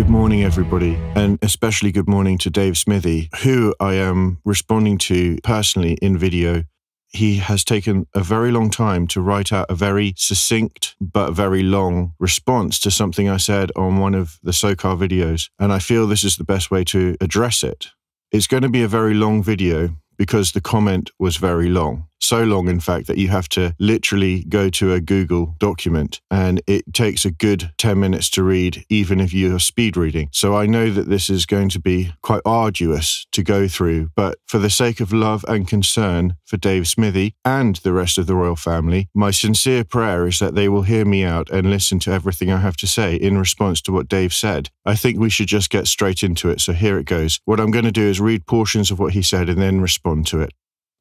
Good morning, everybody, and especially good morning to Dave Smithy, who I am responding to personally in video. He has taken a very long time to write out a very succinct but very long response to something I said on one of the SOCAR videos, and I feel this is the best way to address it. It's going to be a very long video because the comment was very long. So long, in fact, that you have to literally go to a Google document, and it takes a good 10 minutes to read, even if you're speed reading. So I know that this is going to be quite arduous to go through, but for the sake of love and concern for Dave Smithy and the rest of the royal family, my sincere prayer is that they will hear me out and listen to everything I have to say in response to what Dave said. I think we should just get straight into it, so here it goes. What I'm going to do is read portions of what he said and then respond to it.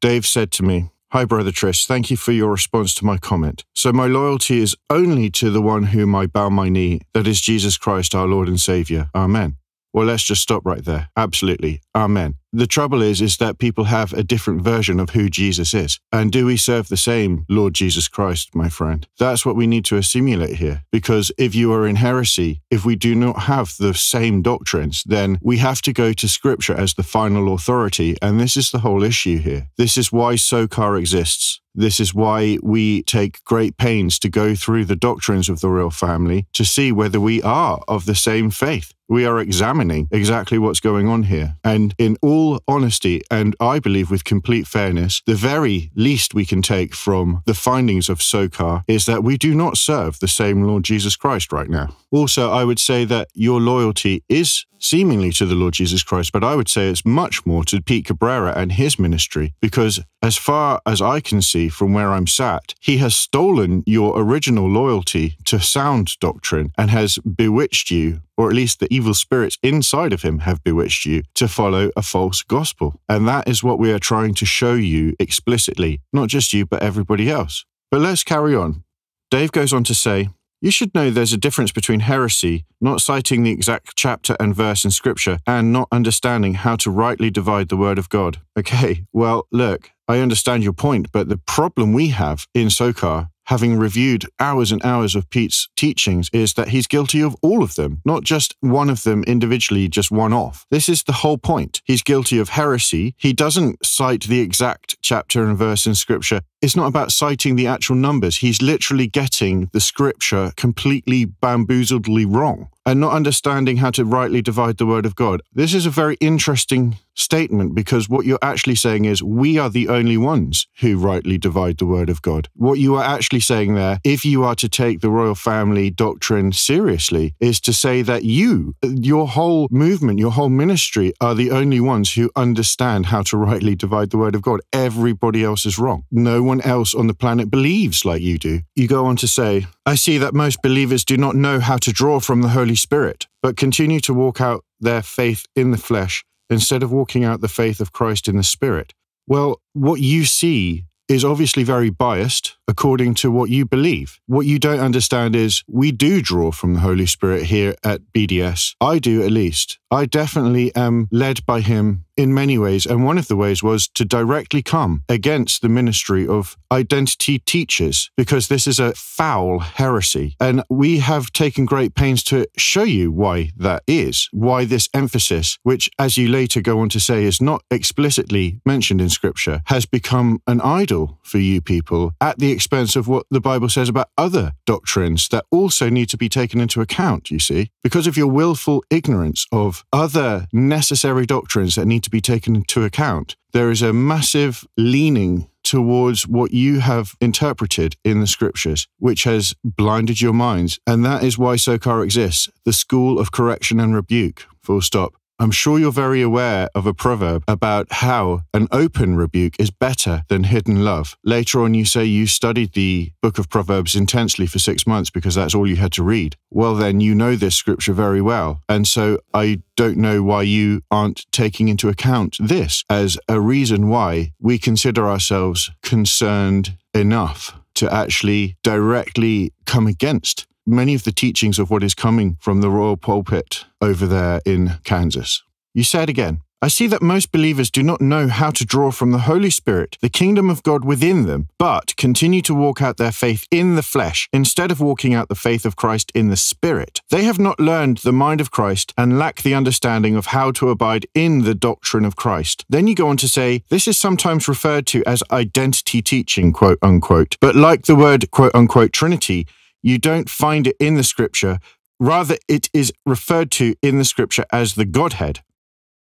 Dave said to me, "Hi, Brother Tris, thank you for your response to my comment. So my loyalty is only to the one whom I bow my knee, that is Jesus Christ, our Lord and Saviour. Amen." Well, let's just stop right there. Absolutely. Amen. The trouble is that people have a different version of who Jesus is. And do we serve the same Lord Jesus Christ, my friend? That's what we need to assimilate here. Because if you are in heresy, if we do not have the same doctrines, then we have to go to Scripture as the final authority. And this is the whole issue here. This is why SOCAR exists. This is why we take great pains to go through the doctrines of the royal family to see whether we are of the same faith. We are examining exactly what's going on here. And in all honesty, and I believe with complete fairness, the very least we can take from the findings of SOCAR is that we do not serve the same Lord Jesus Christ right now. Also, I would say that your loyalty is seemingly to the Lord Jesus Christ, but I would say it's much more to Pete Cabrera and his ministry, because as far as I can see from where I'm sat, he has stolen your original loyalty to sound doctrine and has bewitched you, or at least the evil spirits inside of him have bewitched you, to follow a false gospel. And that is what we are trying to show you explicitly, not just you, but everybody else. But let's carry on. Dave goes on to say, "You should know there's a difference between heresy, not citing the exact chapter and verse in Scripture, and not understanding how to rightly divide the Word of God." Okay, well, look, I understand your point, but the problem we have in SOCAR, having reviewed hours and hours of Pete's teachings, is that he's guilty of all of them, not just one of them individually, just one off. This is the whole point. He's guilty of heresy. He doesn't cite the exact chapter and verse in Scripture. It's not about citing the actual numbers. He's literally getting the Scripture completely bamboozledly wrong and not understanding how to rightly divide the Word of God. This is a very interesting statement, because what you're actually saying is we are the only ones who rightly divide the Word of God. What you are actually saying there, if you are to take the royal family doctrine seriously, is to say that you, your whole movement, your whole ministry, are the only ones who understand how to rightly divide the Word of God. Everybody else is wrong. No one else on the planet believes like you do. You go on to say, "I see that most believers do not know how to draw from the Holy Spirit, but continue to walk out their faith in the flesh instead of walking out the faith of Christ in the Spirit." Well, what you see is obviously very biased according to what you believe. What you don't understand is we do draw from the Holy Spirit here at BDS. I do, at least. I definitely am led by him in many ways, and one of the ways was to directly come against the ministry of identity teachers, because this is a foul heresy. And we have taken great pains to show you why that is, why this emphasis, which as you later go on to say is not explicitly mentioned in Scripture, has become an idol for you people at the expense of what the Bible says about other doctrines that also need to be taken into account, you see, because of your willful ignorance of other necessary doctrines that need to be taken into account. There is a massive leaning towards what you have interpreted in the Scriptures, which has blinded your minds. And that is why SOCAR exists, the school of correction and rebuke, full stop. I'm sure you're very aware of a proverb about how an open rebuke is better than hidden love. Later on, you say you studied the book of Proverbs intensely for 6 months because that's all you had to read. Well, then you know this Scripture very well. And so I don't know why you aren't taking into account this as a reason why we consider ourselves concerned enough to actually directly come against many of the teachings of what is coming from the royal pulpit over there in Kansas. You said again, I see that most believers do not know how to draw from the Holy Spirit, the kingdom of God within them, but continue to walk out their faith in the flesh instead of walking out the faith of Christ in the Spirit. They have not learned the mind of Christ and lack the understanding of how to abide in the doctrine of Christ. Then you go on to say, this is sometimes referred to as identity teaching, quote unquote, but like the word, quote unquote, Trinity, you don't find it in the Scripture. Rather, it is referred to in the Scripture as the Godhead.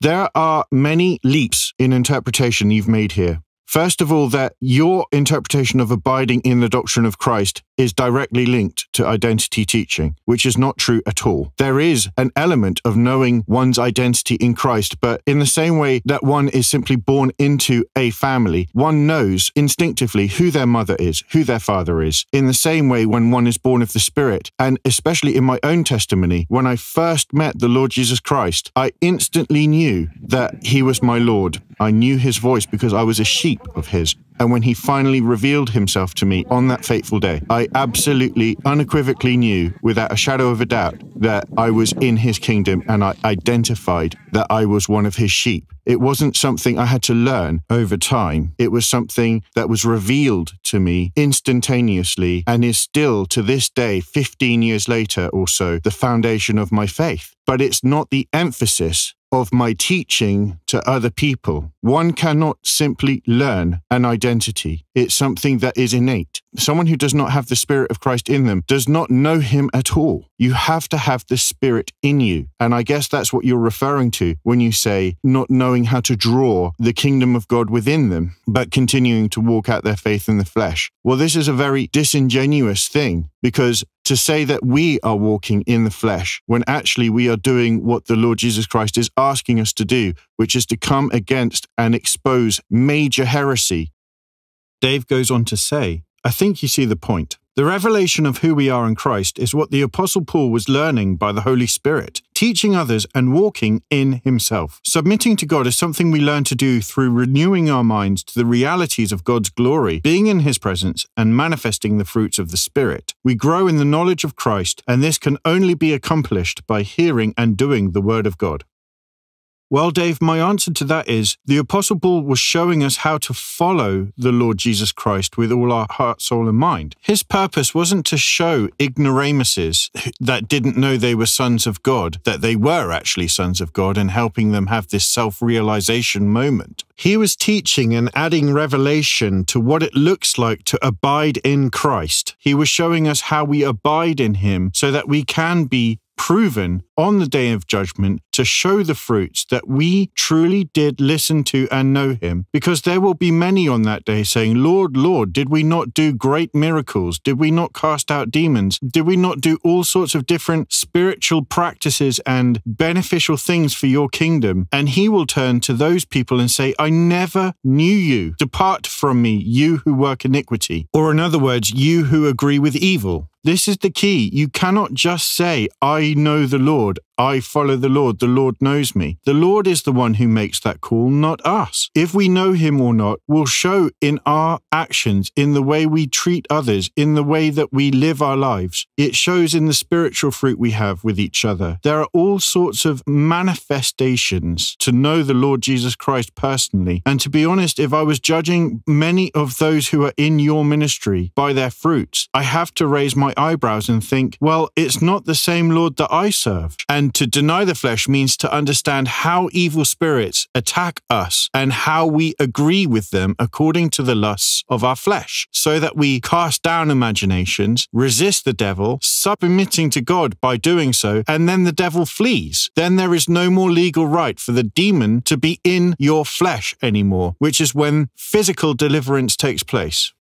There are many leaps in interpretation you've made here. First of all, that your interpretation of abiding in the doctrine of Christ is directly linked to identity teaching, which is not true at all. There is an element of knowing one's identity in Christ, but in the same way that one is simply born into a family, one knows instinctively who their mother is, who their father is. In the same way, when one is born of the Spirit, and especially in my own testimony, when I first met the Lord Jesus Christ, I instantly knew that he was my Lord. I knew his voice because I was a sheep of his. And when he finally revealed himself to me on that fateful day, I absolutely, unequivocally knew, without a shadow of a doubt, that I was in his kingdom, and I identified that I was one of his sheep. It wasn't something I had to learn over time. It was something that was revealed to me instantaneously and is still, to this day, 15 years later or so, the foundation of my faith. But it's not the emphasis of my teaching to other people. One cannot simply learn an identity. It's something that is innate. Someone who does not have the Spirit of Christ in them does not know him at all. You have to have the Spirit in you. And I guess that's what you're referring to when you say not knowing how to draw the kingdom of God within them, but continuing to walk out their faith in the flesh. Well, this is a very disingenuous thing, because to say that we are walking in the flesh when actually we are doing what the Lord Jesus Christ is asking us to do, which is to come against and expose major heresy. Dave goes on to say, I think you see the point. The revelation of who we are in Christ is what the Apostle Paul was learning by the Holy Spirit, teaching others and walking in himself. Submitting to God is something we learn to do through renewing our minds to the realities of God's glory, being in his presence and manifesting the fruits of the Spirit. We grow in the knowledge of Christ, and this can only be accomplished by hearing and doing the Word of God. Well, Dave, my answer to that is the Apostle Paul was showing us how to follow the Lord Jesus Christ with all our heart, soul, and mind. His purpose wasn't to show ignoramuses that didn't know they were sons of God, that they were actually sons of God, and helping them have this self-realization moment. He was teaching and adding revelation to what it looks like to abide in Christ. He was showing us how we abide in him so that we can be proven on the day of judgment to show the fruits that we truly did listen to and know him. Because there will be many on that day saying, Lord, Lord, did we not do great miracles? Did we not cast out demons? Did we not do all sorts of different spiritual practices and beneficial things for your kingdom? And he will turn to those people and say, I never knew you. Depart from me, you who work iniquity. Or in other words, you who agree with evil. This is the key. You cannot just say, I know the Lord, I follow the Lord knows me. The Lord is the one who makes that call, not us. If we know him or not will show in our actions, in the way we treat others, in the way that we live our lives. It shows in the spiritual fruit we have with each other. There are all sorts of manifestations to know the Lord Jesus Christ personally. And to be honest, if I was judging many of those who are in your ministry by their fruits, I have to raise my eyebrows and think, well, it's not the same Lord that I serve. And to deny the flesh means to understand how evil spirits attack us and how we agree with them according to the lusts of our flesh, so that we cast down imaginations, resist the devil, submitting to God by doing so, and then the devil flees. Then there is no more legal right for the demon to be in your flesh anymore, which is when physical deliverance takes place.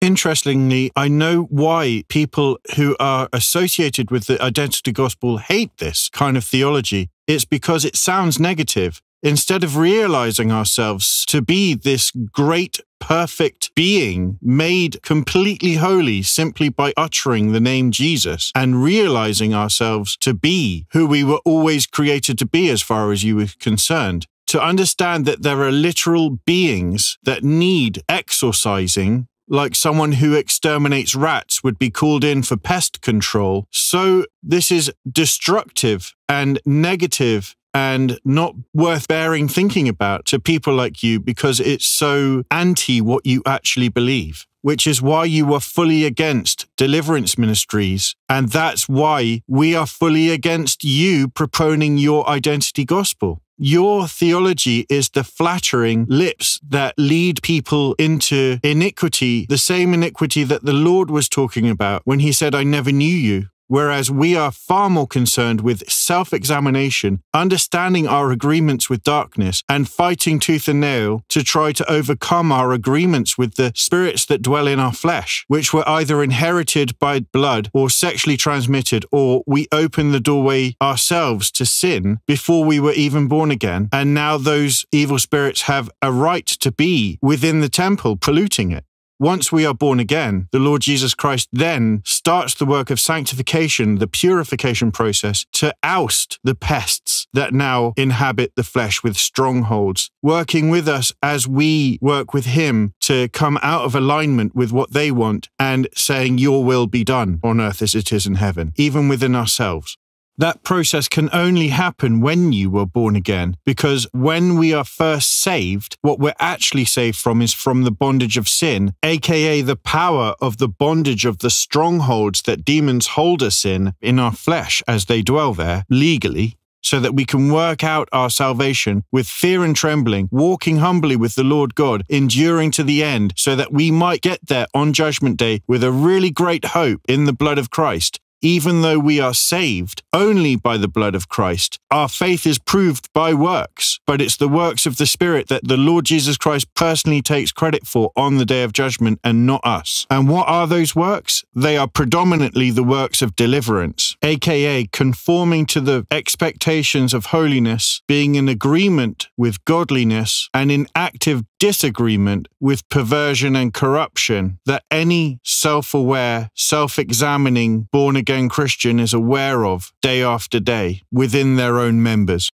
Interestingly, I know why people who are associated with the identity gospel hate this kind of theology. It's because it sounds negative. Instead of realizing ourselves to be this great, perfect being made completely holy simply by uttering the name Jesus and realizing ourselves to be who we were always created to be as far as you were concerned, to understand that there are literal beings that need exorcising, like someone who exterminates rats would be called in for pest control. So this is destructive and negative and not worth bearing thinking about to people like you, because it's so anti what you actually believe, which is why you are fully against deliverance ministries. And that's why we are fully against you proponing your identity gospel. Your theology is the flattering lips that lead people into iniquity, the same iniquity that the Lord was talking about when he said, I never knew you. Whereas we are far more concerned with self-examination, understanding our agreements with darkness, and fighting tooth and nail to try to overcome our agreements with the spirits that dwell in our flesh, which were either inherited by blood or sexually transmitted, or we opened the doorway ourselves to sin before we were even born again. And now those evil spirits have a right to be within the temple, polluting it. Once we are born again, the Lord Jesus Christ then starts the work of sanctification, the purification process, to oust the pests that now inhabit the flesh with strongholds, working with us as we work with him to come out of alignment with what they want and saying, your will be done on earth as it is in heaven, even within ourselves. That process can only happen when you were born again, because when we are first saved, what we're actually saved from is from the bondage of sin, aka the power of the bondage of the strongholds that demons hold us in our flesh as they dwell there legally, so that we can work out our salvation with fear and trembling, walking humbly with the Lord God, enduring to the end, so that we might get there on Judgment Day with a really great hope in the blood of Christ. Even though we are saved only by the blood of Christ, our faith is proved by works, but it's the works of the Spirit that the Lord Jesus Christ personally takes credit for on the day of judgment and not us. And what are those works? They are predominantly the works of deliverance, aka conforming to the expectations of holiness, being in agreement with godliness, and in active disagreement with perversion and corruption that any self-aware, self-examining, born-again Christian is aware of day after day within their own members.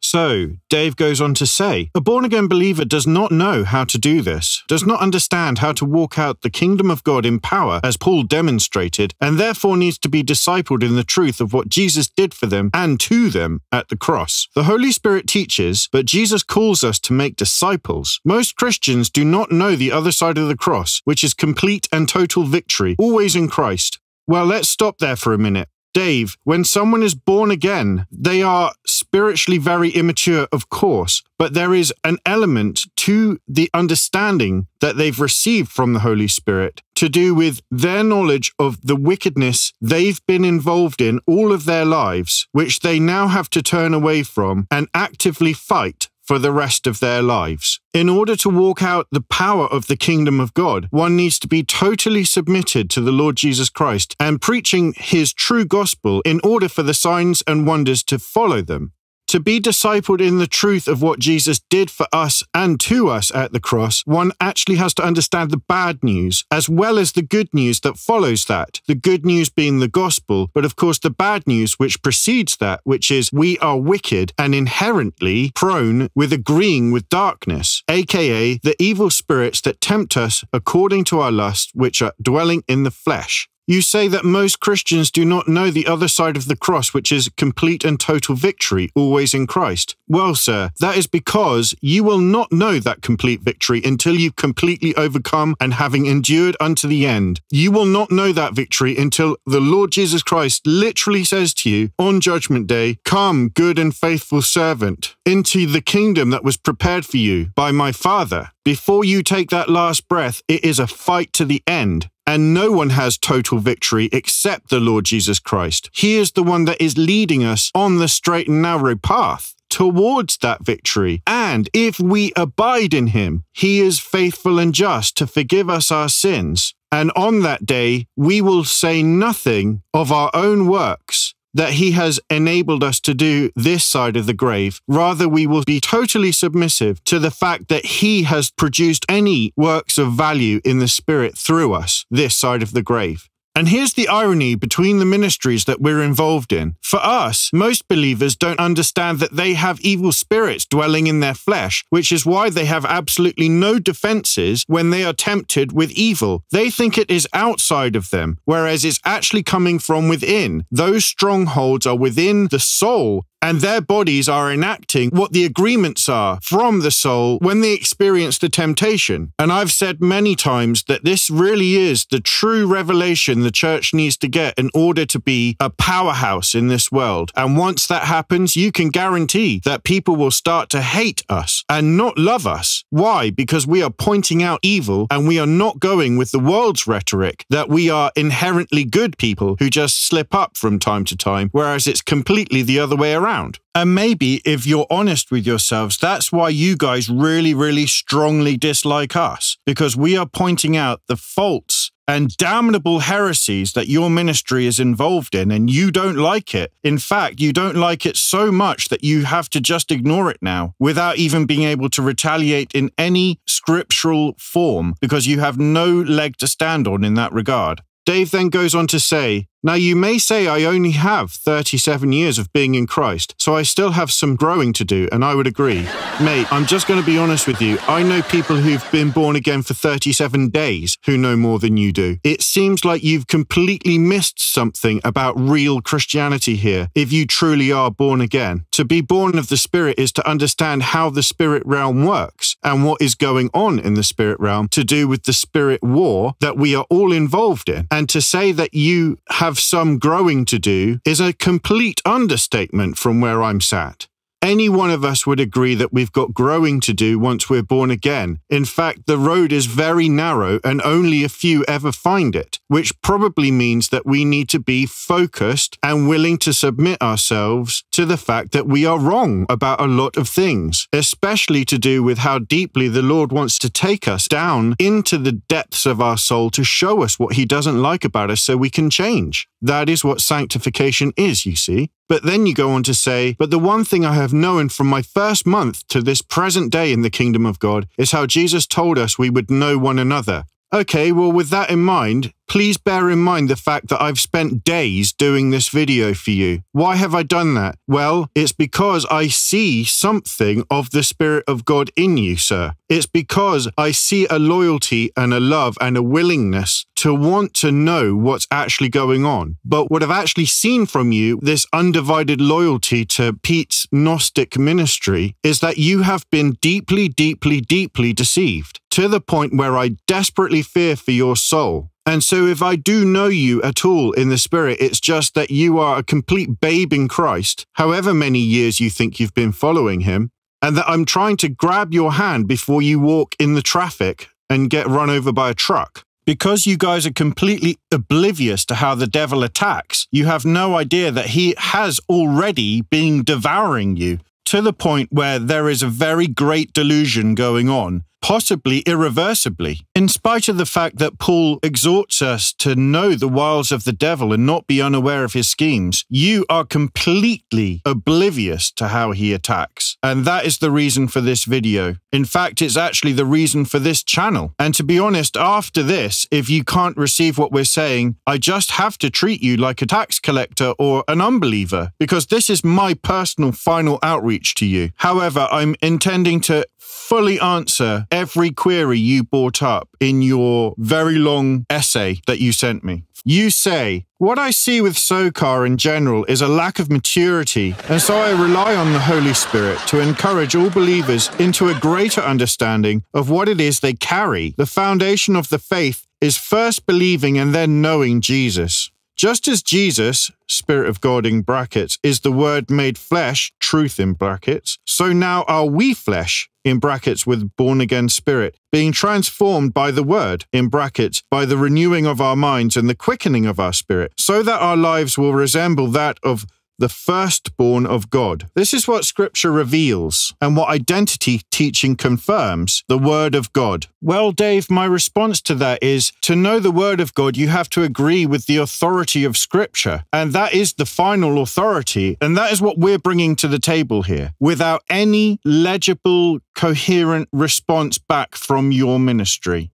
So, Dave goes on to say, a born-again believer does not know how to do this, does not understand how to walk out the kingdom of God in power, as Paul demonstrated, and therefore needs to be discipled in the truth of what Jesus did for them and to them at the cross. The Holy Spirit teaches, but Jesus calls us to make disciples. Most Christians do not know the other side of the cross, which is complete and total victory, always in Christ. Well, let's stop there for a minute. Dave, when someone is born again, they are spiritually very immature, of course, but there is an element to the understanding that they've received from the Holy Spirit to do with their knowledge of the wickedness they've been involved in all of their lives, which they now have to turn away from and actively fight for the rest of their lives. In order to walk out the power of the kingdom of God, one needs to be totally submitted to the Lord Jesus Christ and preaching his true gospel in order for the signs and wonders to follow them. To be discipled in the truth of what Jesus did for us and to us at the cross, one actually has to understand the bad news as well as the good news that follows that, the good news being the gospel, but of course the bad news which precedes that, which is we are wicked and inherently prone with agreeing with darkness, aka the evil spirits that tempt us according to our lusts which are dwelling in the flesh. You say that most Christians do not know the other side of the cross, which is complete and total victory, always in Christ. Well, sir, that is because you will not know that complete victory until you completely overcome and having endured unto the end. You will not know that victory until the Lord Jesus Christ literally says to you on Judgment Day, "Come, good and faithful servant, into the kingdom that was prepared for you by my Father." Before you take that last breath, it is a fight to the end. And no one has total victory except the Lord Jesus Christ. He is the one that is leading us on the straight and narrow path towards that victory. And if we abide in him, he is faithful and just to forgive us our sins. And on that day, we will say nothing of our own works that he has enabled us to do this side of the grave. Rather, we will be totally submissive to the fact that he has produced any works of value in the Spirit through us this side of the grave. And here's the irony between the ministries that we're involved in. For us, most believers don't understand that they have evil spirits dwelling in their flesh, which is why they have absolutely no defenses when they are tempted with evil. They think it is outside of them, whereas it's actually coming from within. Those strongholds are within the soul, and their bodies are enacting what the agreements are from the soul when they experience the temptation. And I've said many times that this really is the true revelation the church needs to get in order to be a powerhouse in this world. And once that happens, you can guarantee that people will start to hate us and not love us. Why? Because we are pointing out evil, and we are not going with the world's rhetoric that we are inherently good people who just slip up from time to time, whereas it's completely the other way around. And maybe if you're honest with yourselves, that's why you guys really, really strongly dislike us, because we are pointing out the faults and damnable heresies that your ministry is involved in, and you don't like it. In fact, you don't like it so much that you have to just ignore it now without even being able to retaliate in any scriptural form, because you have no leg to stand on in that regard. Dave then goes on to say, "Now you may say I only have 37 years of being in Christ, so I still have some growing to do," and I would agree. Mate, I'm just going to be honest with you. I know people who've been born again for 37 days who know more than you do. It seems like you've completely missed something about real Christianity here, if you truly are born again. To be born of the Spirit is to understand how the Spirit realm works and what is going on in the Spirit realm to do with the Spirit war that we are all involved in. And to say that you have some growing to do is a complete understatement from where I'm sat. Any one of us would agree that we've got growing to do once we're born again. In fact, the road is very narrow and only a few ever find it, which probably means that we need to be focused and willing to submit ourselves to the fact that we are wrong about a lot of things, especially to do with how deeply the Lord wants to take us down into the depths of our soul to show us what He doesn't like about us so we can change. That is what sanctification is, you see. But then you go on to say, "But the one thing I have known from my first month to this present day in the kingdom of God is how Jesus told us we would know one another." Okay, well, with that in mind, please bear in mind the fact that I've spent days doing this video for you. Why have I done that? Well, it's because I see something of the Spirit of God in you, sir. It's because I see a loyalty and a love and a willingness to want to know what's actually going on. But what I've actually seen from you, this undivided loyalty to Pete's Gnostic ministry, is that you have been deeply, deeply, deeply deceived, to the point where I desperately fear for your soul. And so if I do know you at all in the Spirit, it's just that you are a complete babe in Christ, however many years you think you've been following Him, and that I'm trying to grab your hand before you walk in the traffic and get run over by a truck. Because you guys are completely oblivious to how the devil attacks, you have no idea that he has already been devouring you, to the point where there is a very great delusion going on, possibly irreversibly. In spite of the fact that Paul exhorts us to know the wiles of the devil and not be unaware of his schemes, you are completely oblivious to how he attacks. And that is the reason for this video. In fact, it's actually the reason for this channel. And to be honest, after this, if you can't receive what we're saying, I just have to treat you like a tax collector or an unbeliever, because this is my personal final outreach to you. However, I'm intending to fully answer every query you brought up in your very long essay that you sent me. You say, "What I see with SOCAR in general is a lack of maturity, and so I rely on the Holy Spirit to encourage all believers into a greater understanding of what it is they carry. The foundation of the faith is first believing and then knowing Jesus. Just as Jesus, Spirit of God in brackets, is the Word made flesh, truth in brackets, so now are we flesh, in brackets, with born-again spirit, being transformed by the Word, in brackets, by the renewing of our minds and the quickening of our spirit, so that our lives will resemble that of the firstborn of God." This is what Scripture reveals and what identity teaching confirms, the Word of God. Well, Dave, my response to that is, to know the Word of God, you have to agree with the authority of Scripture, and that is the final authority, and that is what we're bringing to the table here, without any legible, coherent response back from your ministry.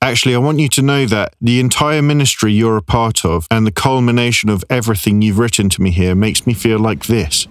Actually, I want you to know that the entire ministry you're a part of and the culmination of everything you've written to me here makes me feel like this.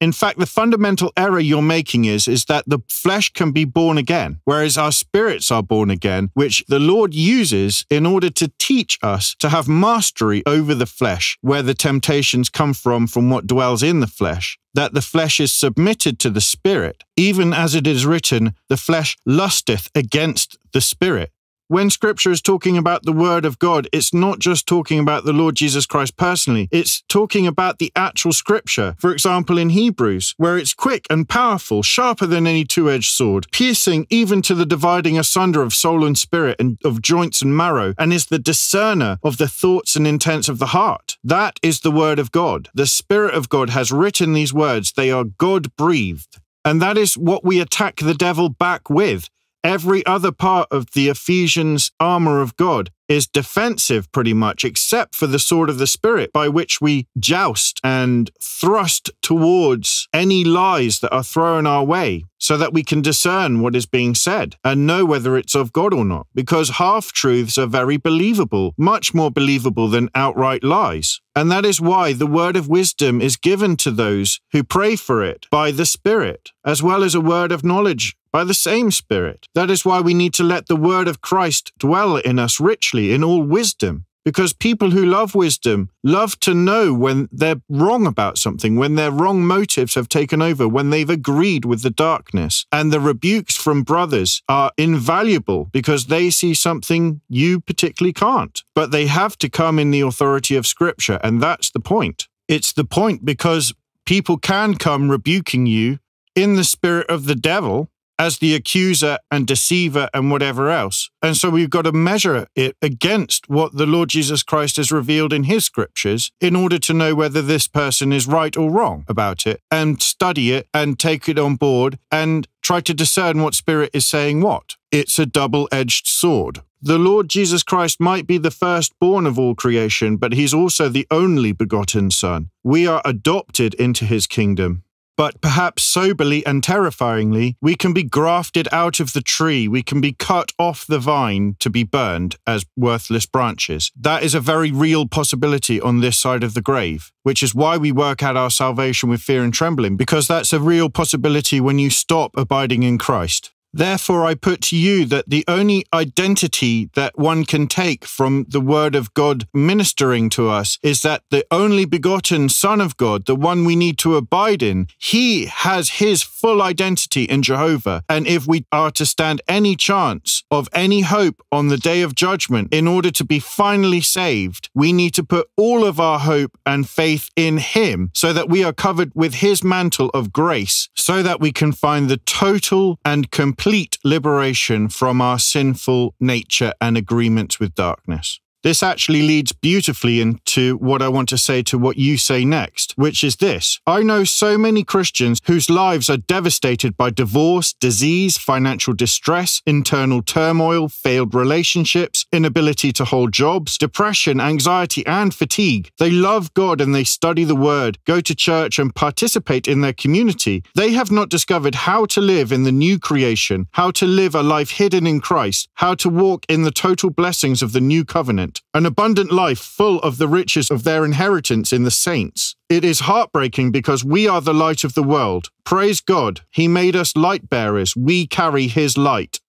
In fact, the fundamental error you're making is that the flesh can be born again, whereas our spirits are born again, which the Lord uses in order to teach us to have mastery over the flesh, where the temptations come from what dwells in the flesh, that the flesh is submitted to the spirit, even as it is written, the flesh lusteth against the spirit. When Scripture is talking about the Word of God, it's not just talking about the Lord Jesus Christ personally. It's talking about the actual Scripture. For example, in Hebrews, where it's quick and powerful, sharper than any two-edged sword, piercing even to the dividing asunder of soul and spirit and of joints and marrow, and is the discerner of the thoughts and intents of the heart. That is the Word of God. The Spirit of God has written these words. They are God-breathed. And that is what we attack the devil back with. Every other part of the Ephesians armor of God is defensive pretty much, except for the sword of the Spirit, by which we joust and thrust towards any lies that are thrown our way so that we can discern what is being said and know whether it's of God or not. Because half-truths are very believable, much more believable than outright lies. And that is why the word of wisdom is given to those who pray for it by the Spirit, as well as a word of knowledge by the same Spirit. That is why we need to let the word of Christ dwell in us richly in all wisdom, because people who love wisdom love to know when they're wrong about something, when their wrong motives have taken over, when they've agreed with the darkness. And the rebukes from brothers are invaluable because they see something you particularly can't. But they have to come in the authority of Scripture, and that's the point. It's the point because people can come rebuking you in the spirit of the devil, as the accuser and deceiver and whatever else. And so we've got to measure it against what the Lord Jesus Christ has revealed in his scriptures in order to know whether this person is right or wrong about it, and study it and take it on board and try to discern what spirit is saying what. It's a double-edged sword. The Lord Jesus Christ might be the firstborn of all creation, but he's also the only begotten Son. We are adopted into his kingdom. But perhaps soberly and terrifyingly, we can be grafted out of the tree. We can be cut off the vine to be burned as worthless branches. That is a very real possibility on this side of the grave, which is why we work out our salvation with fear and trembling, because that's a real possibility when you stop abiding in Christ. Therefore, I put to you that the only identity that one can take from the word of God ministering to us is that the only begotten Son of God, the one we need to abide in, he has his full identity in Jehovah. And if we are to stand any chance of any hope on the day of judgment, in order to be finally saved, we need to put all of our hope and faith in him so that we are covered with his mantle of grace, so that we can find the total and complete liberation from our sinful nature and agreements with darkness. This actually leads beautifully into what I want to say to what you say next, which is this. I know so many Christians whose lives are devastated by divorce, disease, financial distress, internal turmoil, failed relationships, inability to hold jobs, depression, anxiety, and fatigue. They love God and they study the Word, go to church and participate in their community. They have not discovered how to live in the new creation, how to live a life hidden in Christ, how to walk in the total blessings of the new covenant, an abundant life full of the riches of their inheritance in the saints. It is heartbreaking because we are the light of the world. Praise God, he made us light bearers. We carry his light.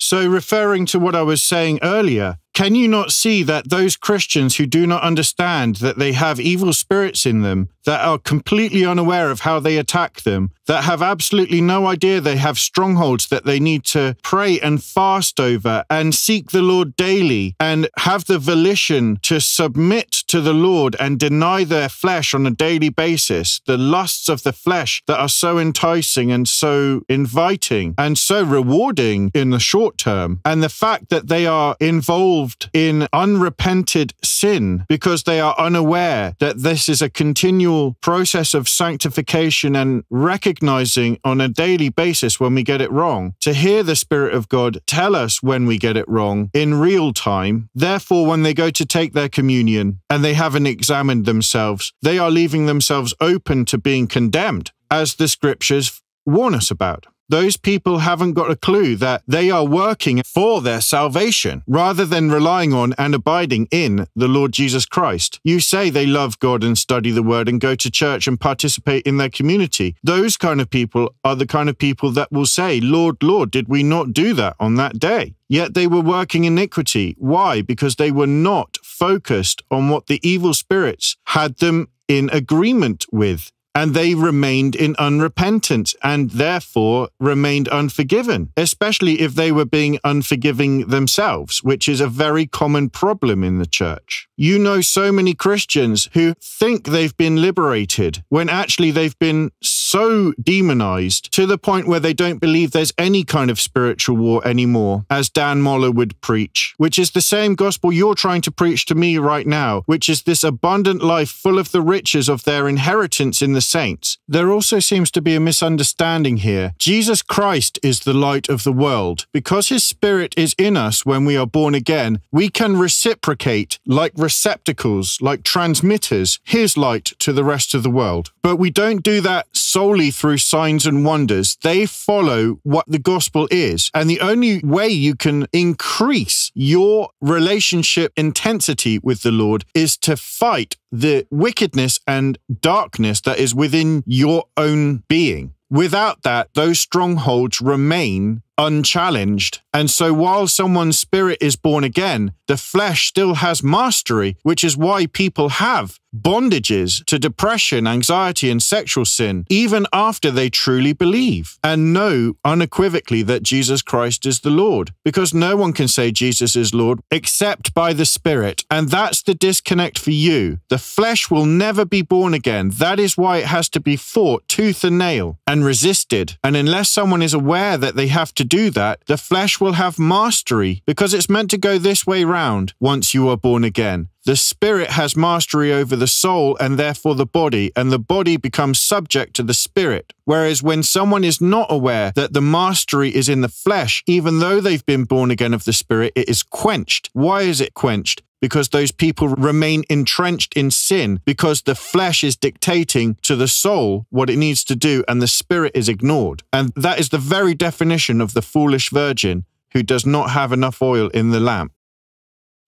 So referring to what I was saying earlier, can you not see that those Christians who do not understand that they have evil spirits in them, that are completely unaware of how they attack them, that have absolutely no idea they have strongholds that they need to pray and fast over and seek the Lord daily and have the volition to submit to the Lord and deny their flesh on a daily basis, the lusts of the flesh that are so enticing and so inviting and so rewarding in the short term, and the fact that they are involved in unrepented sin because they are unaware that this is a continual whole process of sanctification and recognizing on a daily basis when we get it wrong, to hear the Spirit of God tell us when we get it wrong in real time. Therefore, when they go to take their communion and they haven't examined themselves, they are leaving themselves open to being condemned, as the scriptures warn us about. Those people haven't got a clue that they are working for their salvation rather than relying on and abiding in the Lord Jesus Christ. You say they love God and study the Word and go to church and participate in their community. Those kind of people are the kind of people that will say, "Lord, Lord, did we not do that on that day?" Yet they were working iniquity. Why? Because they were not focused on what the evil spirits had them in agreement with. And they remained in unrepentance and therefore remained unforgiven, especially if they were being unforgiving themselves, which is a very common problem in the church. You know so many Christians who think they've been liberated when actually they've been so demonized to the point where they don't believe there's any kind of spiritual war anymore, as Dan Moller would preach, which is the same gospel you're trying to preach to me right now, which is this abundant life full of the riches of their inheritance in the saints. There also seems to be a misunderstanding here. Jesus Christ is the light of the world. Because his Spirit is in us when we are born again, we can reciprocate like receptacles, like transmitters, his light to the rest of the world. But we don't do that solely through signs and wonders. They follow what the gospel is. And the only way you can increase your relationship intensity with the Lord is to fight the wickedness and darkness that is within your own being. Without that, those strongholds remain unchallenged. And so while someone's spirit is born again, the flesh still has mastery, which is why people have bondages to depression, anxiety, and sexual sin, even after they truly believe and know unequivocally that Jesus Christ is the Lord. Because no one can say Jesus is Lord except by the Spirit. And that's the disconnect for you. The flesh will never be born again. That is why it has to be fought tooth and nail and resisted. And unless someone is aware that they have to do that, the flesh will have mastery, because it's meant to go this way round once you are born again. The spirit has mastery over the soul and therefore the body, and the body becomes subject to the spirit. Whereas when someone is not aware that the mastery is in the flesh, even though they've been born again of the spirit, it is quenched. Why is it quenched? Because those people remain entrenched in sin, because the flesh is dictating to the soul what it needs to do and the spirit is ignored. And that is the very definition of the foolish virgin who does not have enough oil in the lamp.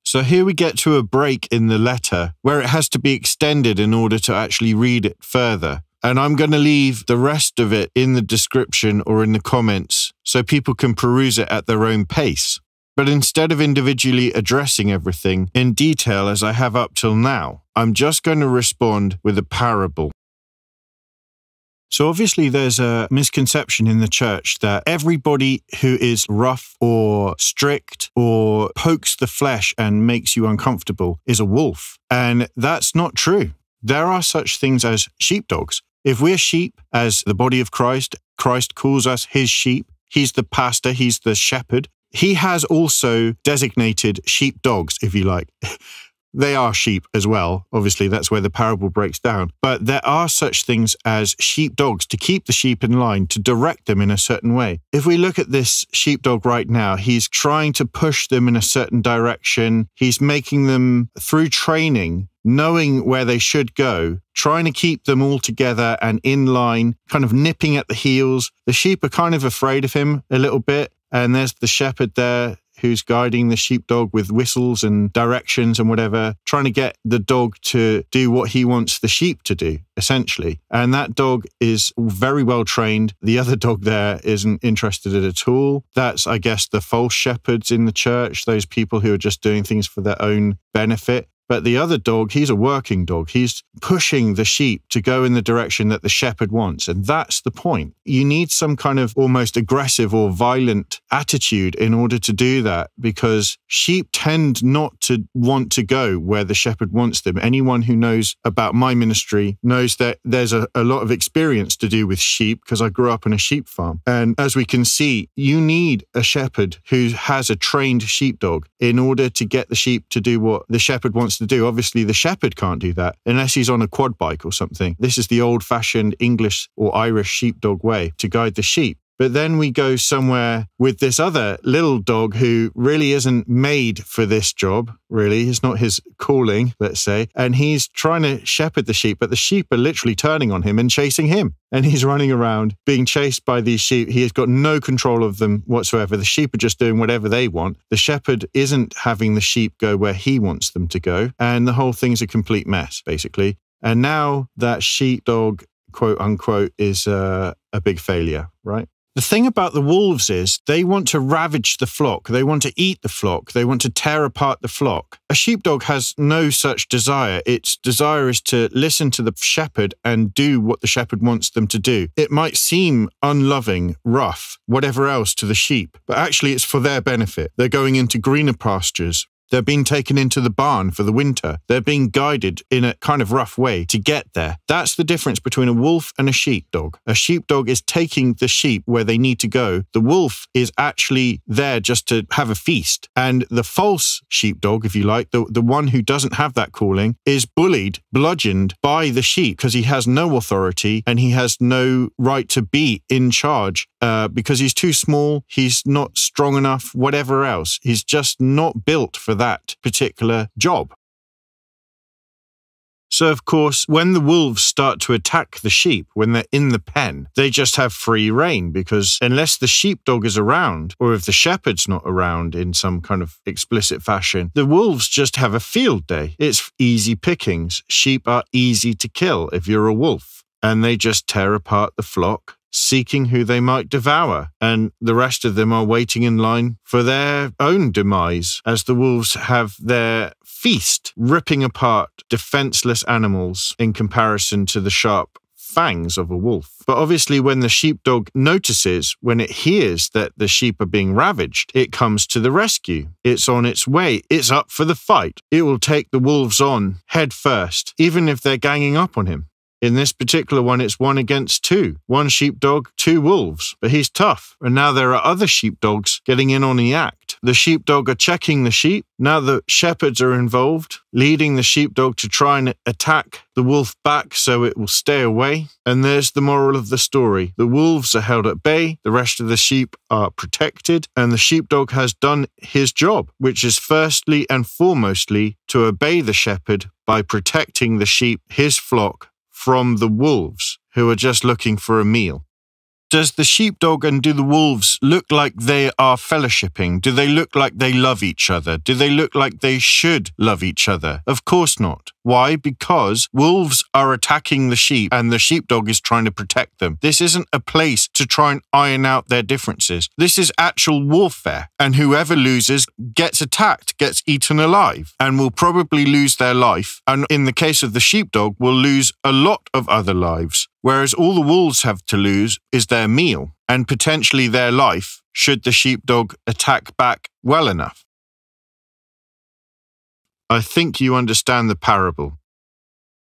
So here we get to a break in the letter where it has to be extended in order to actually read it further. And I'm going to leave the rest of it in the description or in the comments so people can peruse it at their own pace. But instead of individually addressing everything in detail as I have up till now, I'm just going to respond with a parable. So obviously there's a misconception in the church that everybody who is rough or strict or pokes the flesh and makes you uncomfortable is a wolf. And that's not true. There are such things as sheepdogs. If we're sheep as the body of Christ, Christ calls us his sheep. He's the pastor, he's the shepherd. He has also designated sheepdogs, if you like. They are sheep as well. Obviously, that's where the parable breaks down. But there are such things as sheepdogs to keep the sheep in line, to direct them in a certain way. If we look at this sheepdog right now, he's trying to push them in a certain direction. He's making them, through training, knowing where they should go, trying to keep them all together and in line, kind of nipping at the heels. The sheep are kind of afraid of him a little bit. And there's the shepherd there who's guiding the sheepdog with whistles and directions and whatever, trying to get the dog to do what he wants the sheep to do, essentially. And that dog is very well trained. The other dog there isn't interested in it at all. That's, I guess, the false shepherds in the church, those people who are just doing things for their own benefit. But the other dog, he's a working dog. He's pushing the sheep to go in the direction that the shepherd wants. And that's the point. You need some kind of almost aggressive or violent attitude in order to do that, because sheep tend not to want to go where the shepherd wants them. Anyone who knows about my ministry knows that there's a lot of experience to do with sheep, because I grew up on a sheep farm. And as we can see, you need a shepherd who has a trained sheepdog in order to get the sheep to do what the shepherd wants to do. Obviously, the shepherd can't do that unless he's on a quad bike or something. This is the old-fashioned English or Irish sheepdog way to guide the sheep. But then we go somewhere with this other little dog who really isn't made for this job, really. It's not his calling, let's say. And he's trying to shepherd the sheep, but the sheep are literally turning on him and chasing him. And he's running around being chased by these sheep. He has got no control of them whatsoever. The sheep are just doing whatever they want. The shepherd isn't having the sheep go where he wants them to go. And the whole thing's a complete mess, basically. And now that sheepdog, quote unquote, is a big failure, right? The thing about the wolves is they want to ravage the flock. They want to eat the flock. They want to tear apart the flock. A sheepdog has no such desire. Its desire is to listen to the shepherd and do what the shepherd wants them to do. It might seem unloving, rough, whatever else to the sheep, but actually it's for their benefit. They're going into greener pastures. They're being taken into the barn for the winter. They're being guided in a kind of rough way to get there. That's the difference between a wolf and a sheepdog. A sheepdog is taking the sheep where they need to go. The wolf is actually there just to have a feast. And the false sheepdog, if you like, the one who doesn't have that calling, is bullied, bludgeoned by the sheep because he has no authority and he has no right to be in charge because he's too small, he's not strong enough, whatever else. He's just not built for that particular job. So, of course, when the wolves start to attack the sheep, when they're in the pen, they just have free rein because unless the sheepdog is around or if the shepherd's not around in some kind of explicit fashion, the wolves just have a field day. It's easy pickings. Sheep are easy to kill if you're a wolf, and they just tear apart the flock, seeking who they might devour, and the rest of them are waiting in line for their own demise as the wolves have their feast, ripping apart defenseless animals in comparison to the sharp fangs of a wolf. But obviously when the sheepdog notices, when it hears that the sheep are being ravaged, it comes to the rescue. It's on its way. It's up for the fight. It will take the wolves on head first, even if they're ganging up on him. In this particular one, it's 1 against 2. 1 sheepdog, 2 wolves. But he's tough. And now there are other sheepdogs getting in on the act. The sheepdog are checking the sheep. Now the shepherds are involved, leading the sheepdog to try and attack the wolf back so it will stay away. And there's the moral of the story. The wolves are held at bay, the rest of the sheep are protected, and the sheepdog has done his job, which is firstly and foremostly to obey the shepherd by protecting the sheep, his flock, from the wolves, who are just looking for a meal. Does the sheepdog and do the wolves look like they are fellowshipping? Do they look like they love each other? Do they look like they should love each other? Of course not. Why? Because wolves are attacking the sheep and the sheepdog is trying to protect them. This isn't a place to try and iron out their differences. This is actual warfare, and whoever loses gets attacked, gets eaten alive, and will probably lose their life, and in the case of the sheepdog, will lose a lot of other lives. Whereas all the wolves have to lose is their meal and potentially their life should the sheepdog attack back well enough. I think you understand the parable.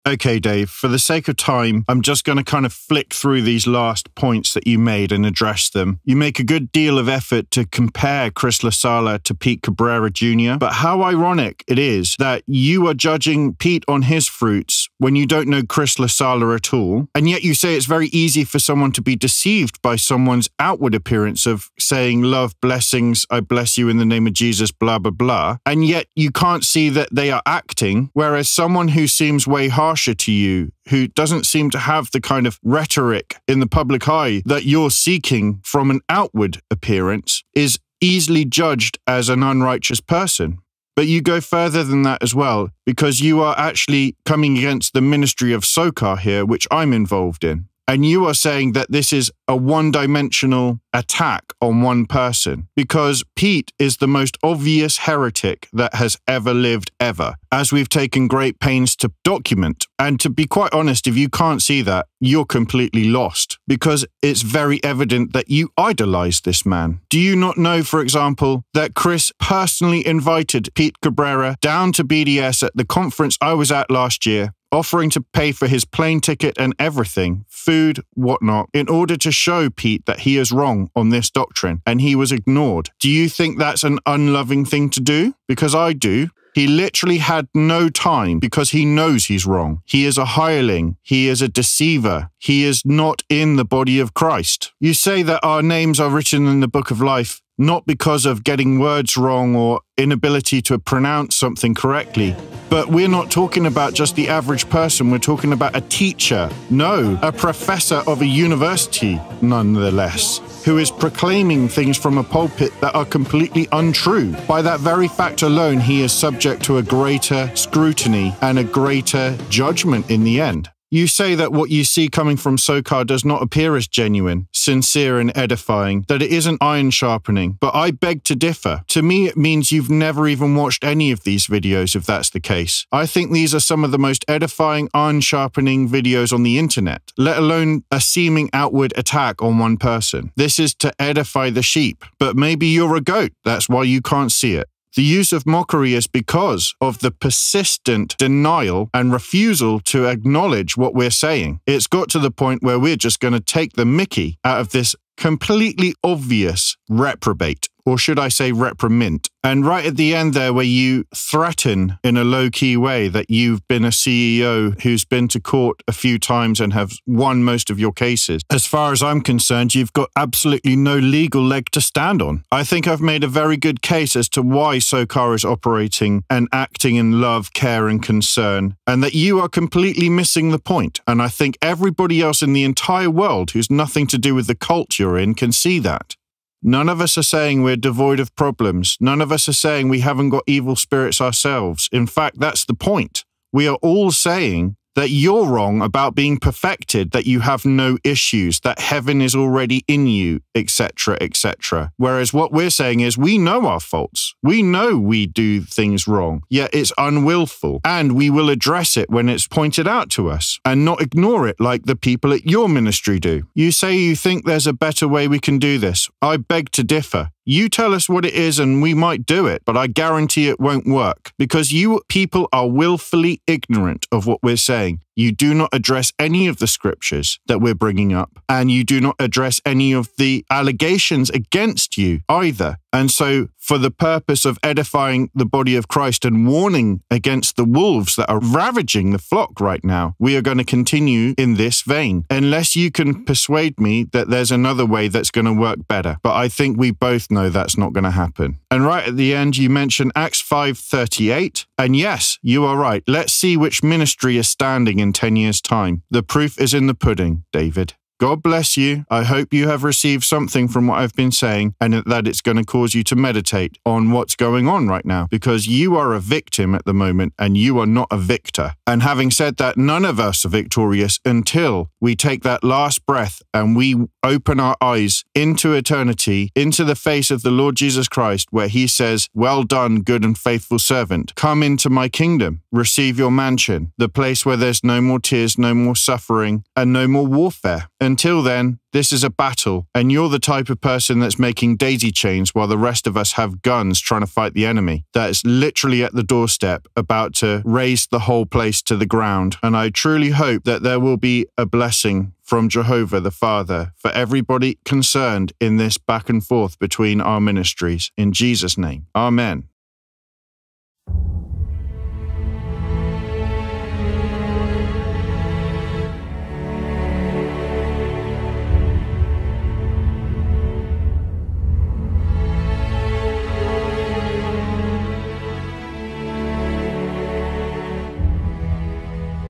Okay, Dave, for the sake of time, I'm just going to kind of flick through these last points that you made and address them. You make a good deal of effort to compare Chris LaSala to Pete Cabrera Jr., but how ironic it is that you are judging Pete on his fruits when you don't know Chris LaSala at all, and yet you say it's very easy for someone to be deceived by someone's outward appearance of saying, love, blessings, I bless you in the name of Jesus, blah, blah, blah, and yet you can't see that they are acting, whereas someone who seems way harder to you, who doesn't seem to have the kind of rhetoric in the public eye that you're seeking from an outward appearance, is easily judged as an unrighteous person. But you go further than that as well, because you are actually coming against the ministry of SOCAR here, which I'm involved in. And you are saying that this is a one-dimensional attack on one person because Pete is the most obvious heretic that has ever lived ever, as we've taken great pains to document. And to be quite honest, if you can't see that, you're completely lost because it's very evident that you idolize this man. Do you not know, for example, that Chris personally invited Pete Cabrera down to BDS at the conference I was at last year, offering to pay for his plane ticket and everything, food, whatnot, in order to show Pete that he is wrong on this doctrine, and he was ignored. Do you think that's an unloving thing to do? Because I do. He literally had no time because he knows he's wrong. He is a hireling. He is a deceiver. He is not in the body of Christ. You say that our names are written in the book of life, not because of getting words wrong or inability to pronounce something correctly. But we're not talking about just the average person. We're talking about a teacher. No, a professor of a university, nonetheless, who is proclaiming things from a pulpit that are completely untrue. By that very fact alone, he is subject to a greater scrutiny and a greater judgment in the end. You say that what you see coming from SOCAR does not appear as genuine, sincere and edifying, that it isn't iron sharpening, but I beg to differ. To me, it means you've never even watched any of these videos if that's the case. I think these are some of the most edifying, iron sharpening videos on the internet, let alone a seeming outward attack on one person. This is to edify the sheep, but maybe you're a goat, that's why you can't see it. The use of mockery is because of the persistent denial and refusal to acknowledge what we're saying. It's got to the point where we're just going to take the mickey out of this completely obvious reprobate, or should I say reprimand. And right at the end there where you threaten in a low-key way that you've been a CEO who's been to court a few times and have won most of your cases. As far as I'm concerned, you've got absolutely no legal leg to stand on. I think I've made a very good case as to why SOCAR is operating and acting in love, care and concern, and that you are completely missing the point. And I think everybody else in the entire world who's nothing to do with the cult you're in can see that. None of us are saying we're devoid of problems. None of us are saying we haven't got evil spirits ourselves. In fact, that's the point. We are all saying that you're wrong about being perfected, that you have no issues, that heaven is already in you, etc., etc. Whereas what we're saying is we know our faults. We know we do things wrong, yet it's unwillful. And we will address it when it's pointed out to us and not ignore it like the people at your ministry do. You say you think there's a better way we can do this. I beg to differ. You tell us what it is and we might do it, but I guarantee it won't work because you people are willfully ignorant of what we're saying. You do not address any of the scriptures that we're bringing up and you do not address any of the allegations against you either. And so for the purpose of edifying the body of Christ and warning against the wolves that are ravaging the flock right now, we are going to continue in this vein, unless you can persuade me that there's another way that's going to work better. But I think we both know that's not going to happen. And right at the end, you mention Acts 5:38. And yes, you are right. Let's see which ministry is standing in 10 years' time. The proof is in the pudding, David. God bless you. I hope you have received something from what I've been saying and that it's going to cause you to meditate on what's going on right now because you are a victim at the moment and you are not a victor. And having said that, none of us are victorious until we take that last breath and we open our eyes into eternity, into the face of the Lord Jesus Christ, where he says, "Well done, good and faithful servant. Come into my kingdom. Receive your mansion, the place where there's no more tears, no more suffering, and no more warfare." Until then, this is a battle, and you're the type of person that's making daisy chains while the rest of us have guns trying to fight the enemy. That is literally at the doorstep, about to raise the whole place to the ground. And I truly hope that there will be a blessing from Jehovah the Father for everybody concerned in this back and forth between our ministries. In Jesus' name, amen.